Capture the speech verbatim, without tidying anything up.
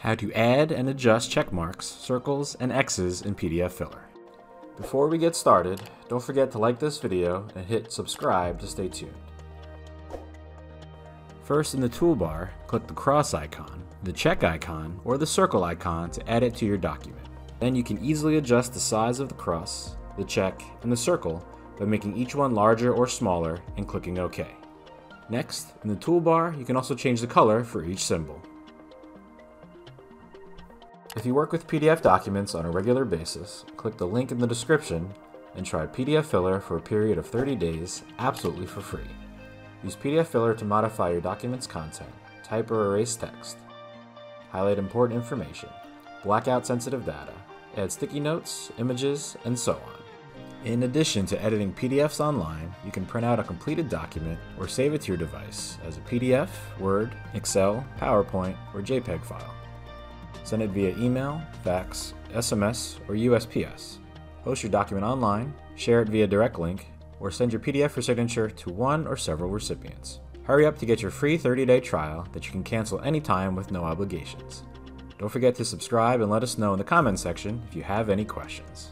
How to add and adjust check marks, circles, and X's in pdfFiller. Before we get started, don't forget to like this video and hit subscribe to stay tuned. First, in the toolbar, click the cross icon, the check icon, or the circle icon to add it to your document. Then you can easily adjust the size of the cross, the check, and the circle by making each one larger or smaller and clicking OK. Next, in the toolbar, you can also change the color for each symbol. If you work with P D F documents on a regular basis, click the link in the description and try pdfFiller for a period of thirty days absolutely for free. Use pdfFiller to modify your document's content, type or erase text, highlight important information, black out sensitive data, add sticky notes, images, and so on. In addition to editing P D Fs online, you can print out a completed document or save it to your device as a P D F, Word, Excel, PowerPoint, or JPEG file. Send it via email, fax, S M S, or U S P S. Post your document online, share it via direct link, or send your P D F for signature to one or several recipients. Hurry up to get your free thirty day trial that you can cancel anytime with no obligations. Don't forget to subscribe and let us know in the comments section if you have any questions.